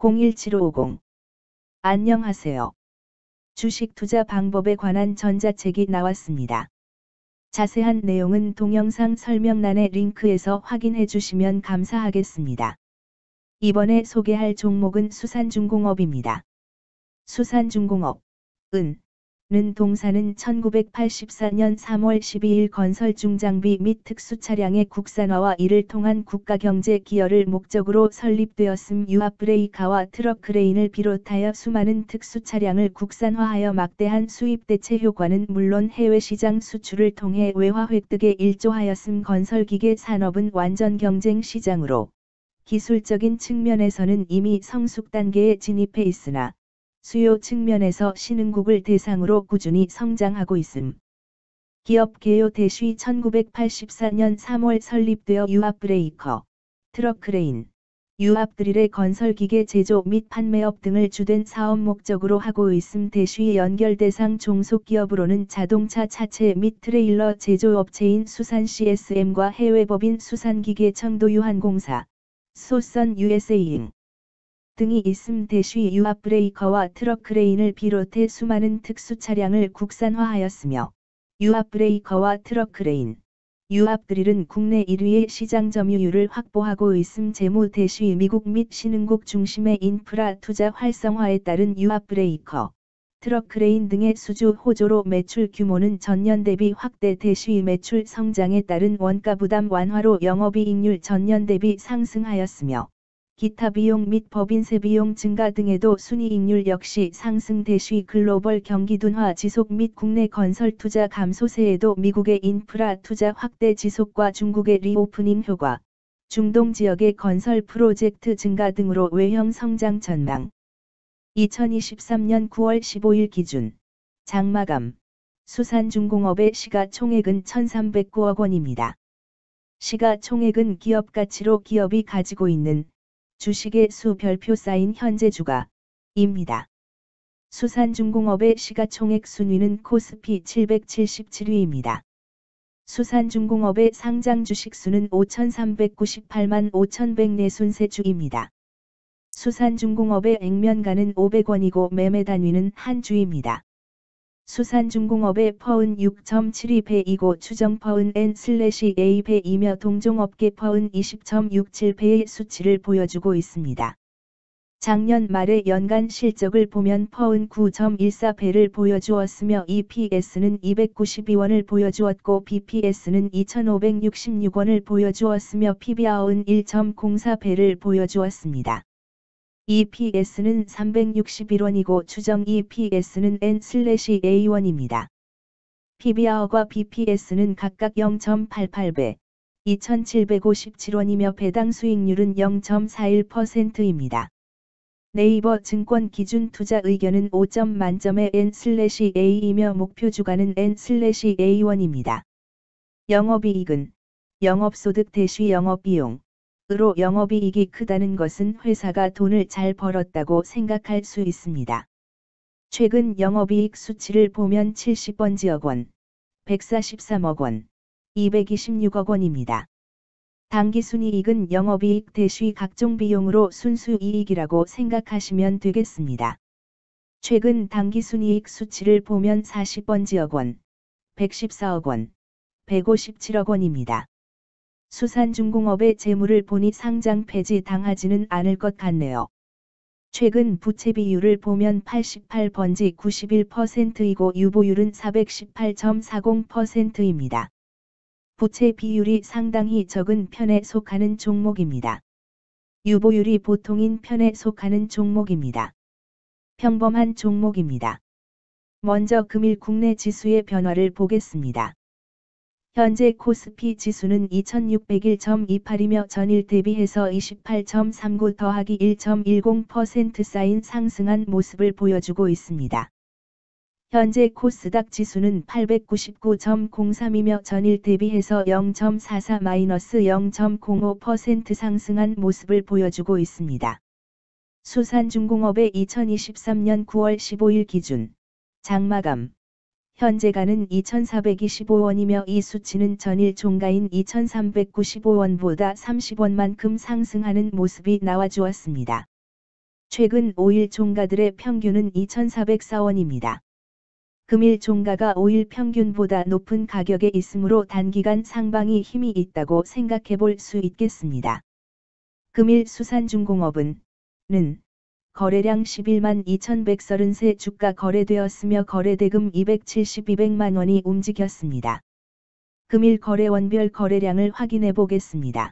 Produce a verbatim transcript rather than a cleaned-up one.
공일칠오오공. 안녕하세요. 주식 투자 방법에 관한 전자책이 나왔습니다. 자세한 내용은 동영상 설명란의 링크에서 확인해 주시면 감사하겠습니다. 이번에 소개할 종목은 수산중공업입니다. 수산중공업, 은, 는 동사는 천구백팔십사년 삼월 십이일 건설 중장비 및 특수 차량의 국산화와 이를 통한 국가 경제 기여를 목적으로 설립되었음. 유압 브레이카와 트럭 크레인을 비롯하여 수많은 특수 차량을 국산화하여 막대한 수입 대체 효과는 물론 해외 시장 수출을 통해 외화 획득에 일조하였음. 건설 기계 산업은 완전 경쟁 시장으로 기술적인 측면에서는 이미 성숙 단계에 진입해 있으나 수요 측면에서 신흥국을 대상으로 꾸준히 성장하고 있음. 기업 개요 대시 천구백팔십사년 삼월 설립되어 유압 브레이커, 트럭 크레인, 유압 드릴의 건설 기계 제조 및 판매업 등을 주된 사업 목적으로 하고 있음. 대시 연결 대상 종속 기업으로는 자동차 차체 및 트레일러 제조업체인 수산 씨에스엠과 해외 법인 수산기계 청도유한공사, 소선 유에스에이 등이 있음. 대시 유압 브레이커와 트럭 크레인을 비롯해 수많은 특수 차량을 국산화하였으며 유압 브레이커와 트럭 크레인, 유압 드릴은 국내 일위의 시장 점유율을 확보하고 있음. 재무 대시 미국 및 신흥국 중심의 인프라 투자 활성화에 따른 유압 브레이커, 트럭 크레인 등의 수주 호조로 매출 규모는 전년 대비 확대. 대시 매출 성장에 따른 원가 부담 완화로 영업이익률 전년 대비 상승하였으며 기타 비용 및 법인세 비용 증가 등에도 순이익률 역시 상승. 대시 글로벌 경기 둔화 지속 및 국내 건설 투자 감소세에도 미국의 인프라 투자 확대 지속과 중국의 리오프닝 효과, 중동 지역의 건설 프로젝트 증가 등으로 외형 성장 전망. 이천이십삼년 구월 십오일 기준 장마감 수산중공업의 시가총액은 천삼백구억 원입니다. 시가총액은 기업가치로 기업이 가지고 있는 주식의 수 별표 쌓인 현재 주가입니다. 수산중공업의 시가총액 순위는 코스피 칠백칠십칠위입니다. 수산중공업의 상장 주식수는 오천삼백구십팔만 오천백사십삼 주입니다. 수산중공업의 액면가는 오백 원이고 매매 단위는 한 주입니다. 수산중공업의 퍼은 육 점 칠이 배이고 추정 퍼은 엔 에이 배이며 동종업계 퍼은 이십 점 육칠 배의 수치를 보여주고 있습니다. 작년 말의 연간 실적을 보면 퍼은 구 점 일사 배를 보여주었으며 이피에스는 이백구십이 원을 보여주었고 비피에스는 이천오백육십육 원을 보여주었으며 피비알은 일 점 공사 배를 보여주었습니다. 이피에스는 삼백육십일 원이고 추정 이피에스는 엔 에이 원입니다. 피비알과 비피에스는 각각 영 점 팔팔 배, 이천칠백오십칠 원이며 배당 수익률은 영 점 사일 퍼센트입니다. 네이버 증권 기준 투자 의견은 오 점 만점의 엔 에이이며 목표 주가는 엔 에이 원입니다. 영업이익은 영업소득 대시 영업비용 으로 영업이익이 크다는 것은 회사가 돈을 잘 벌었다고 생각할 수 있습니다. 최근 영업이익 수치를 보면 칠십억 지억 원, 백사십삼억 원, 이백이십육억 원입니다. 당기순이익은 영업이익 대시 각종 비용으로 순수이익이라고 생각하시면 되겠습니다. 최근 당기순이익 수치를 보면 사십억 지억 원, 백십사억 원, 백오십칠억 원입니다. 수산중공업의 재물을 보니 상장 폐지 당하지는 않을 것 같네요. 최근 부채 비율을 보면 팔십팔 번지 구십일 퍼센트이고 유보율은 사백십팔 점 사공 퍼센트입니다. 부채 비율이 상당히 적은 편에 속하는 종목입니다. 유보율이 보통인 편에 속하는 종목입니다. 평범한 종목입니다. 먼저 금일 국내 지수의 변화를 보겠습니다. 현재 코스피 지수는 이천육백일 점 이팔이며 전일 대비해서 이십팔 점 삼구 더하기 일 점 일공 퍼센트 쌓인 상승한 모습을 보여주고 있습니다. 현재 코스닥 지수는 팔백구십구 점 공삼이며 전일 대비해서 영 점 사사 영영 점 공오 퍼센트 상승한 모습을 보여주고 있습니다. 수산중공업의 이천이십삼년 구월 십오일 기준 장마감 현재가는 이천사백이십오 원이며 이 수치는 전일 종가인 이천삼백구십오 원보다 삼십 원만큼 상승하는 모습이 나와주었습니다. 최근 오일 종가들의 평균은 이천사백사 원입니다. 금일 종가가 오일 평균보다 높은 가격에 있으므로 단기간 상방이 힘이 있다고 생각해 볼 수 있겠습니다. 금일 수산중공업은 는 거래량 십일만 이천백삼십삼 주가 거래되었으며 거래대금 이백칠십만 이백만 원이 움직였습니다. 금일 거래원별 거래량을 확인해 보겠습니다.